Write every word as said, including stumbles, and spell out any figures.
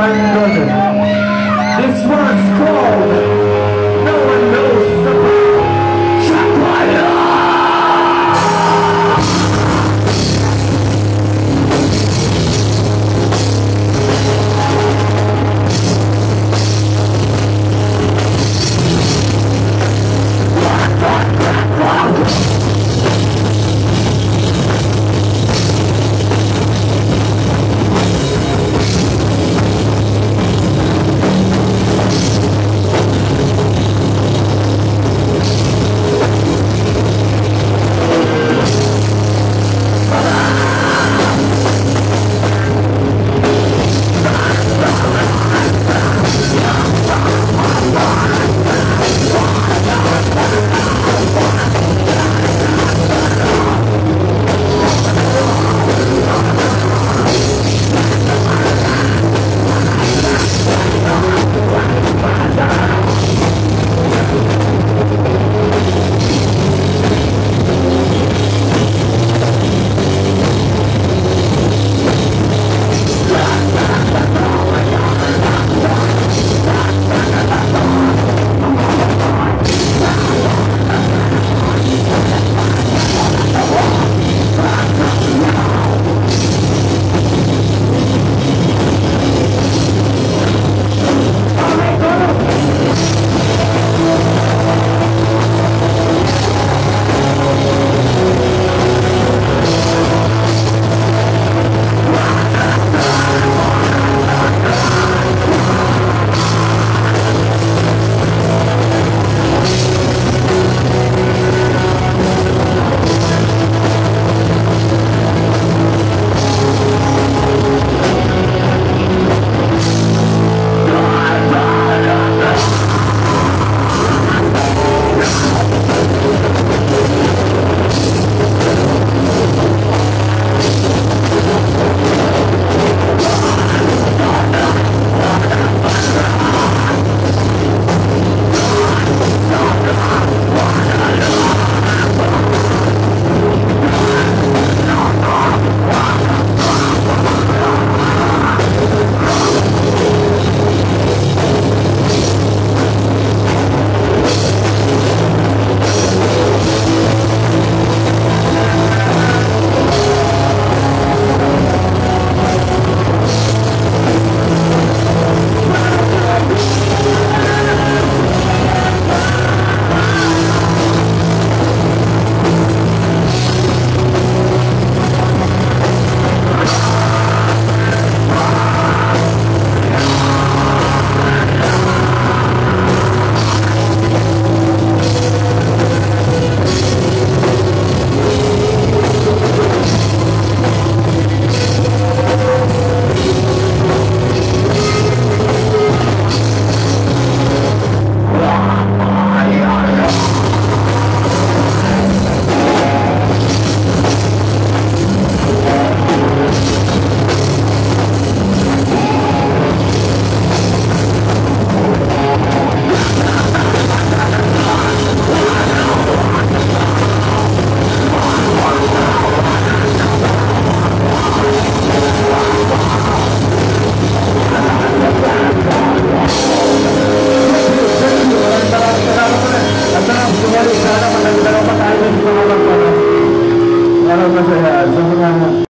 find brothers.